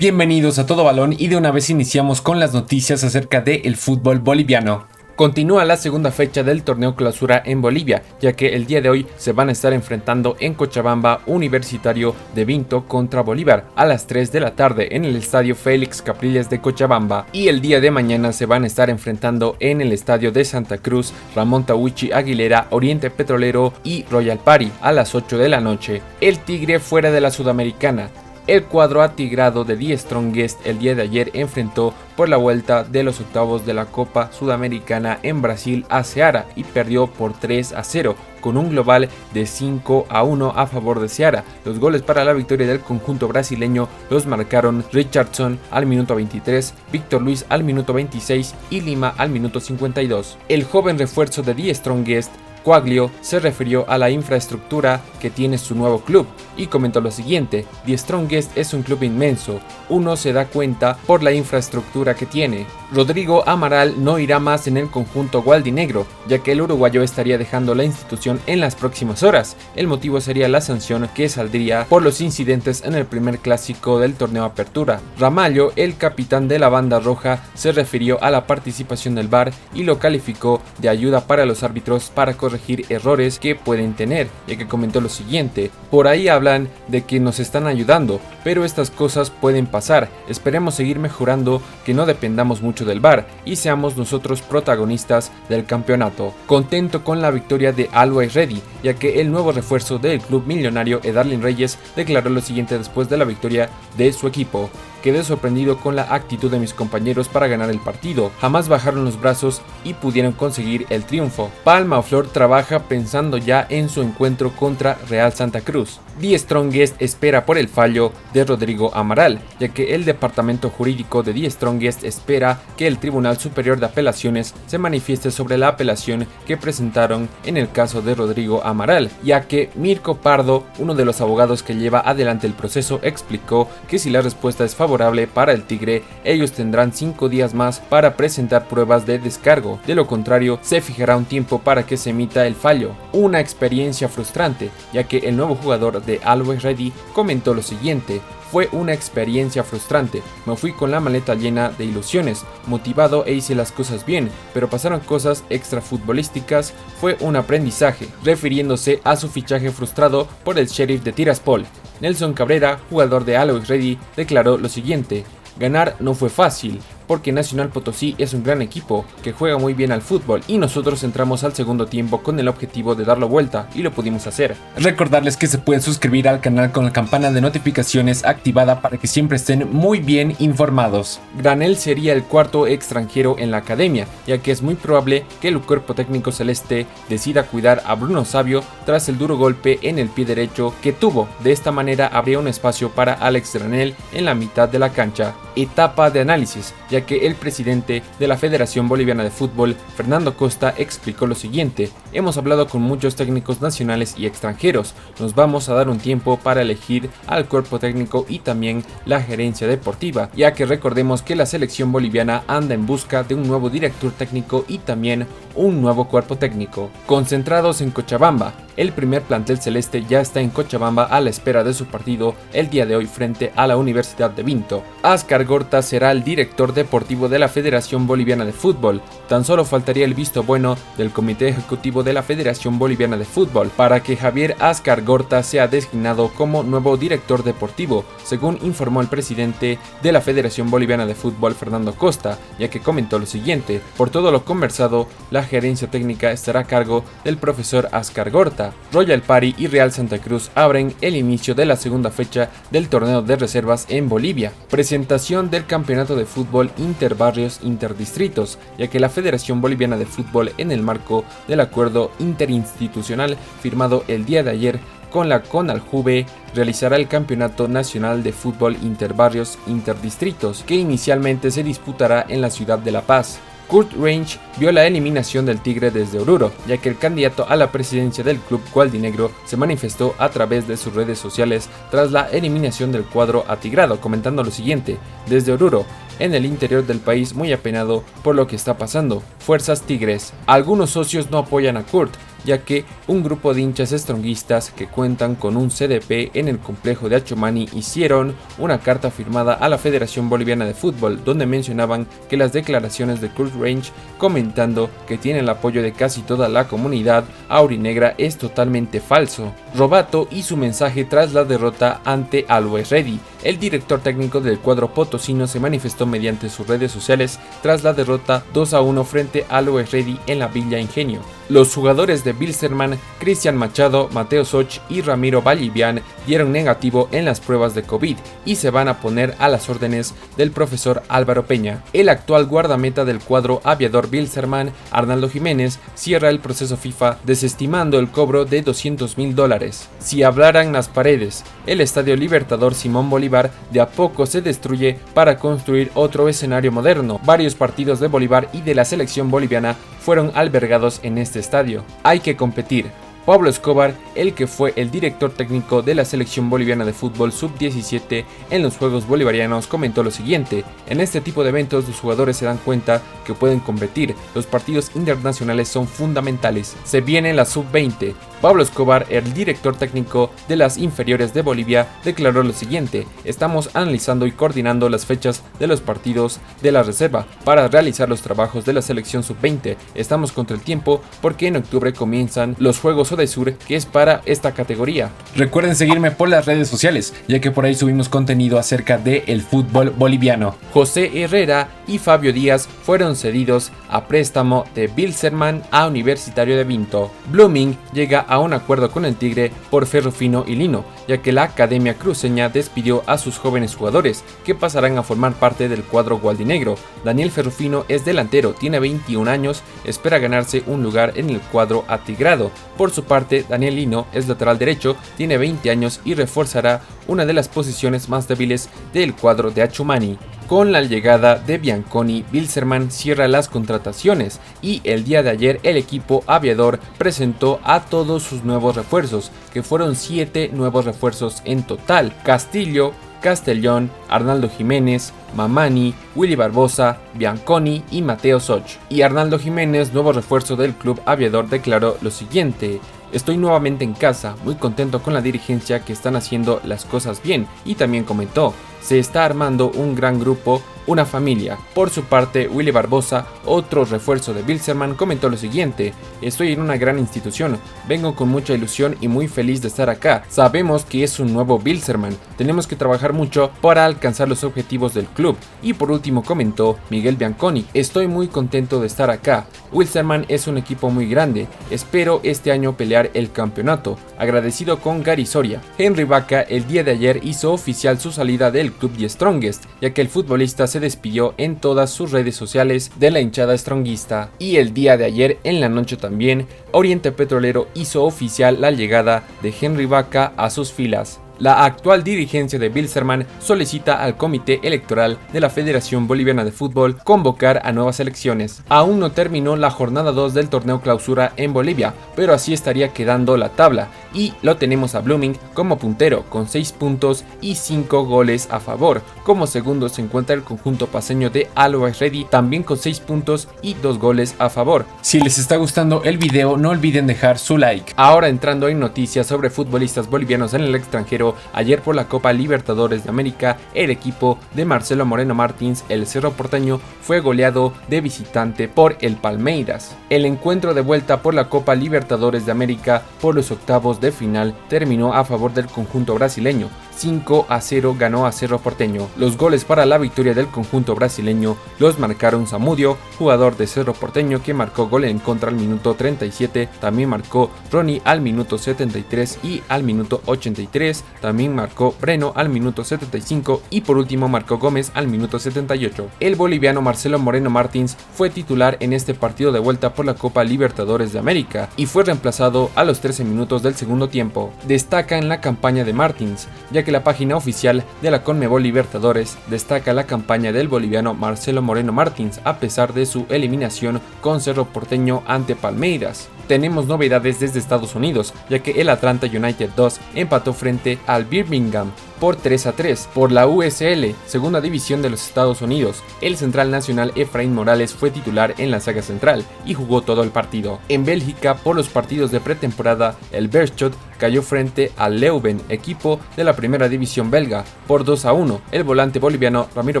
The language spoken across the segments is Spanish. Bienvenidos a Todo Balón y de una vez iniciamos con las noticias acerca del fútbol boliviano. Continúa la segunda fecha del torneo clausura en Bolivia, ya que el día de hoy se van a estar enfrentando en Cochabamba Universitario de Vinto contra Bolívar a las 3 de la tarde en el estadio Félix Capriles de Cochabamba, y el día de mañana se van a estar enfrentando en el estadio de Santa Cruz Ramón Tauchi Aguilera, Oriente Petrolero y Royal Party a las 8 de la noche. El Tigre fuera de la Sudamericana. El cuadro atigrado de The Strongest el día de ayer enfrentó por la vuelta de los octavos de la Copa Sudamericana en Brasil a Ceará y perdió por 3-0 con un global de 5-1 a favor de Ceará. Los goles para la victoria del conjunto brasileño los marcaron Richardson al minuto 23, Víctor Luis al minuto 26 y Lima al minuto 52. El joven refuerzo de The Strongest, Coaglio, se refirió a la infraestructura que tiene su nuevo club y comentó lo siguiente: The Strongest es un club inmenso, uno se da cuenta por la infraestructura que tiene. Rodrigo Amaral no irá más en el conjunto gualdinegro, ya que el uruguayo estaría dejando la institución en las próximas horas. El motivo sería la sanción que saldría por los incidentes en el primer clásico del torneo Apertura. Ramallo, el capitán de la banda roja, se refirió a la participación del VAR y lo calificó de ayuda para los árbitros para corregir errores que pueden tener, ya que comentó lo siguiente: por ahí hablan de que nos están ayudando, pero estas cosas pueden pasar, esperemos seguir mejorando, que no dependamos mucho del VAR y seamos nosotros protagonistas del campeonato. Contento con la victoria de Always Ready, ya que el nuevo refuerzo del club millonario Edarlin Reyes declaró lo siguiente después de la victoria de su equipo: quedé sorprendido con la actitud de mis compañeros para ganar el partido, jamás bajaron los brazos y pudieron conseguir el triunfo. Palmaflor trabaja pensando ya en su encuentro contra Real Santa Cruz. The Strongest espera por el fallo de Rodrigo Amaral, ya que el departamento jurídico de The Strongest espera que el Tribunal Superior de Apelaciones se manifieste sobre la apelación que presentaron en el caso de Rodrigo Amaral, ya que Mirko Pardo, uno de los abogados que lleva adelante el proceso, explicó que si la respuesta es favorable para el Tigre, ellos tendrán 5 días más para presentar pruebas de descargo, de lo contrario se fijará un tiempo para que se emita el fallo. Una experiencia frustrante, ya que el nuevo jugador de Always Ready comentó lo siguiente: fue una experiencia frustrante, me fui con la maleta llena de ilusiones, motivado e hice las cosas bien, pero pasaron cosas extrafutbolísticas, fue un aprendizaje, refiriéndose a su fichaje frustrado por el Sheriff de Tiraspol. Nelson Cabrera, jugador de Always Ready, declaró lo siguiente: ganar no fue fácil, porque Nacional Potosí es un gran equipo que juega muy bien al fútbol y nosotros entramos al segundo tiempo con el objetivo de darlo vuelta y lo pudimos hacer. Recordarles que se pueden suscribir al canal con la campana de notificaciones activada para que siempre estén muy bien informados. Granel sería el cuarto extranjero en la academia, ya que es muy probable que el cuerpo técnico celeste decida cuidar a Bruno Sabio tras el duro golpe en el pie derecho que tuvo. De esta manera habría un espacio para Alex Granel en la mitad de la cancha. Etapa de análisis, ya que el presidente de la Federación Boliviana de Fútbol, Fernando Costa, explicó lo siguiente: hemos hablado con muchos técnicos nacionales y extranjeros, nos vamos a dar un tiempo para elegir al cuerpo técnico y también la gerencia deportiva, ya que recordemos que la selección boliviana anda en busca de un nuevo director técnico y también un nuevo cuerpo técnico. Concentrados en Cochabamba, el primer plantel celeste ya está en Cochabamba a la espera de su partido el día de hoy frente a la Universidad de Vinto. Ascar Gorta será el director deportivo de la Federación Boliviana de Fútbol. Tan solo faltaría el visto bueno del Comité Ejecutivo de la Federación Boliviana de Fútbol para que Javier Ascar Gorta sea designado como nuevo director deportivo, según informó el presidente de la Federación Boliviana de Fútbol, Fernando Costa, ya que comentó lo siguiente: por todo lo conversado, la gerencia técnica estará a cargo del profesor Ascar Gorta. Royal Party y Real Santa Cruz abren el inicio de la segunda fecha del torneo de reservas en Bolivia. Presentación del campeonato de fútbol interbarrios interdistritos, ya que la Federación Boliviana de Fútbol, en el marco del acuerdo interinstitucional firmado el día de ayer con la CONALJUVE, realizará el Campeonato Nacional de Fútbol Interbarrios Interdistritos, que inicialmente se disputará en la ciudad de La Paz. Kurt Range vio la eliminación del Tigre desde Oruro, ya que el candidato a la presidencia del club gualdinegro se manifestó a través de sus redes sociales tras la eliminación del cuadro atigrado, comentando lo siguiente: desde Oruro, en el interior del país, muy apenado por lo que está pasando. Fuerzas Tigres. Algunos socios no apoyan a Kurt, ya que un grupo de hinchas stronguistas que cuentan con un CDP en el complejo de Achumani hicieron una carta firmada a la Federación Boliviana de Fútbol, donde mencionaban que las declaraciones de Kurt Range, comentando que tiene el apoyo de casi toda la comunidad aurinegra, es totalmente falso. Robato y su mensaje tras la derrota ante Always Ready. El director técnico del cuadro potosino se manifestó mediante sus redes sociales tras la derrota 2-1 frente a Always Ready en la Villa Ingenio. Los jugadores de Bilserman, Cristian Machado, Mateo Zoch y Ramiro Vallivian dieron negativo en las pruebas de COVID y se van a poner a las órdenes del profesor Álvaro Peña. El actual guardameta del cuadro aviador Bilserman, Arnaldo Jiménez, cierra el proceso FIFA desestimando el cobro de $200.000. Si hablaran las paredes, el Estadio Libertador Simón Bolívar de a poco se destruye para construir otro escenario moderno. Varios partidos de Bolívar y de la selección boliviana fueron albergados en este estadio. Hay que competir. Pablo Escobar, el que fue el director técnico de la selección boliviana de fútbol sub-17 en los Juegos Bolivarianos, comentó lo siguiente: en este tipo de eventos los jugadores se dan cuenta que pueden competir, los partidos internacionales son fundamentales, se viene la sub-20. Pablo Escobar, el director técnico de las inferiores de Bolivia, declaró lo siguiente: estamos analizando y coordinando las fechas de los partidos de la reserva para realizar los trabajos de la selección sub-20, estamos contra el tiempo porque en octubre comienzan los Juegos de Sur, que es para esta categoría. Recuerden seguirme por las redes sociales, ya que por ahí subimos contenido acerca del fútbol boliviano. José Herrera y Fabio Díaz fueron cedidos a préstamo de Bilserman a Universitario de Vinto. Blooming llega a un acuerdo con el Tigre por Ferrofino y Lino, ya que la Academia Cruceña despidió a sus jóvenes jugadores, que pasarán a formar parte del cuadro Gualdinegro. Daniel Ferrofino es delantero, tiene 21 años, espera ganarse un lugar en el cuadro atigrado. Por su parte, Daniel Lino es lateral derecho, tiene 20 años y reforzará una de las posiciones más débiles del cuadro de Achumani. Con la llegada de Bianconi, Bilserman cierra las contrataciones y el día de ayer el equipo aviador presentó a todos sus nuevos refuerzos, que fueron 7 nuevos refuerzos en total: Castillo, Castellón, Arnaldo Jiménez, Mamani, Willy Barbosa, Bianconi y Mateo Zoch. Y Arnaldo Jiménez, nuevo refuerzo del club aviador, declaró lo siguiente: estoy nuevamente en casa, muy contento con la dirigencia que están haciendo las cosas bien. Y también comentó: se está armando un gran grupo, una familia. Por su parte, Willy Barbosa, otro refuerzo de Bilserman, comentó lo siguiente: estoy en una gran institución, vengo con mucha ilusión y muy feliz de estar acá. Sabemos que es un nuevo Bilserman, tenemos que trabajar mucho para alcanzar los objetivos del club. Y por último comentó Miguel Bianconi: estoy muy contento de estar acá. Wilstermann es un equipo muy grande, espero este año pelear el campeonato, agradecido con Gary Soria. Henry Vaca el día de ayer hizo oficial su salida del club The Strongest, ya que el futbolista se despidió en todas sus redes sociales de la hinchada stronguista. Y el día de ayer en la noche también, Oriente Petrolero hizo oficial la llegada de Henry Vaca a sus filas. La actual dirigencia de Bilserman solicita al Comité Electoral de la Federación Boliviana de Fútbol convocar a nuevas elecciones. Aún no terminó la jornada 2 del torneo clausura en Bolivia, pero así estaría quedando la tabla. Y lo tenemos a Blooming como puntero, con 6 puntos y 5 goles a favor. Como segundo se encuentra el conjunto paceño de Always Ready, también con 6 puntos y 2 goles a favor. Si les está gustando el video, no olviden dejar su like. Ahora entrando en noticias sobre futbolistas bolivianos en el extranjero, ayer por la Copa Libertadores de América, el equipo de Marcelo Moreno Martins, el Cerro Porteño, fue goleado de visitante por el Palmeiras. El encuentro de vuelta por la Copa Libertadores de América por los octavos de final terminó a favor del conjunto brasileño. 5-0 ganó a Cerro Porteño. Los goles para la victoria del conjunto brasileño los marcaron Zamudio, jugador de Cerro Porteño, que marcó gol en contra al minuto 37, también marcó Ronnie al minuto 73 y al minuto 83, también marcó Breno al minuto 75 y por último marcó Gómez al minuto 78. El boliviano Marcelo Moreno Martins fue titular en este partido de vuelta por la Copa Libertadores de América y fue reemplazado a los 13 minutos del segundo tiempo. Destaca en la campaña de Martins, ya que la página oficial de la Conmebol Libertadores destaca la campaña del boliviano Marcelo Moreno Martins a pesar de su eliminación con Cerro Porteño ante Palmeiras. Tenemos novedades desde Estados Unidos, ya que el Atlanta United 2 empató frente al Birmingham por 3-3 por la USL, segunda división de los Estados Unidos. El central nacional Efraín Morales fue titular en la saga central y jugó todo el partido. En Bélgica, por los partidos de pretemporada, el Beerschot cayó frente al Leuven, equipo de la primera división belga, por 2-1. El volante boliviano Ramiro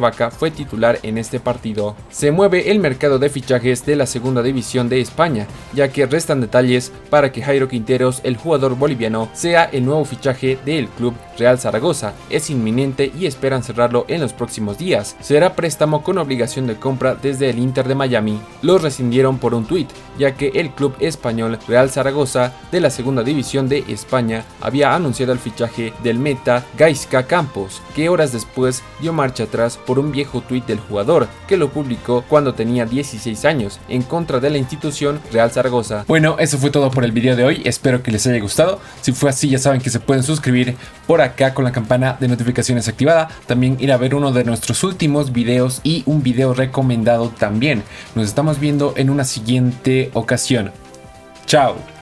Vaca fue titular en este partido. Se mueve el mercado de fichajes de la segunda división de España, ya que restan detalles para que Jairo Quinteros, el jugador boliviano, sea el nuevo fichaje del club Real Zaragoza. Es inminente y esperan cerrarlo en los próximos días. Será préstamo con obligación de compra desde el Inter de Miami. Lo rescindieron por un tuit, ya que el club español Real Zaragoza de la segunda división de España había anunciado el fichaje del meta Gaizka Campos, que horas después dio marcha atrás por un viejo tuit del jugador que lo publicó cuando tenía 16 años en contra de la institución Real Zaragoza. Bueno, eso fue todo por el video de hoy, espero que les haya gustado. Si fue así, ya saben que se pueden suscribir por acá con la campana de notificaciones activada, también ir a ver uno de nuestros últimos videos y un video recomendado también. Nos estamos viendo en una siguiente ocasión. Chao.